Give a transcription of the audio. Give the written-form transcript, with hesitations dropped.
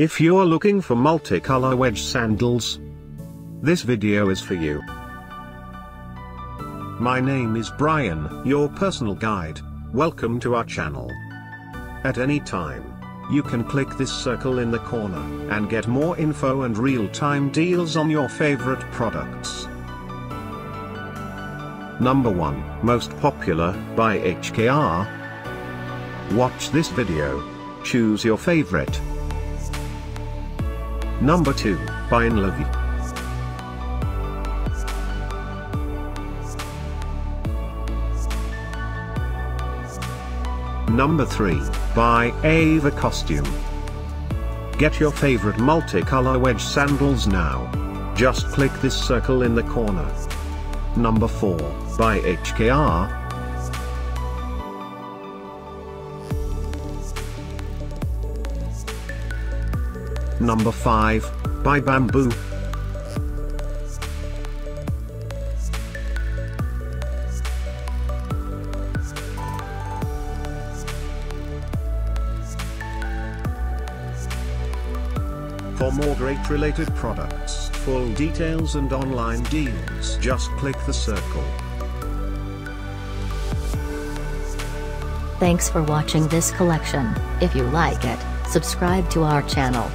If you're looking for multicolor wedge sandals, this video is for you. My name is Brian, your personal guide. Welcome to our channel. At any time, you can click this circle in the corner and get more info and real-time deals on your favorite products. Number 1, most popular, by HKR. Watch this video. Choose your favorite. Number 2, by EnllerviiD. Number 3, by Ava Costume. Get your favorite multicolor wedge sandals now. Just click this circle in the corner. Number 4, by HKR. Number 5, by Bamboo. For more great related products, full details and online deals, just click the circle. Thanks for watching this collection. If you like it, subscribe to our channel.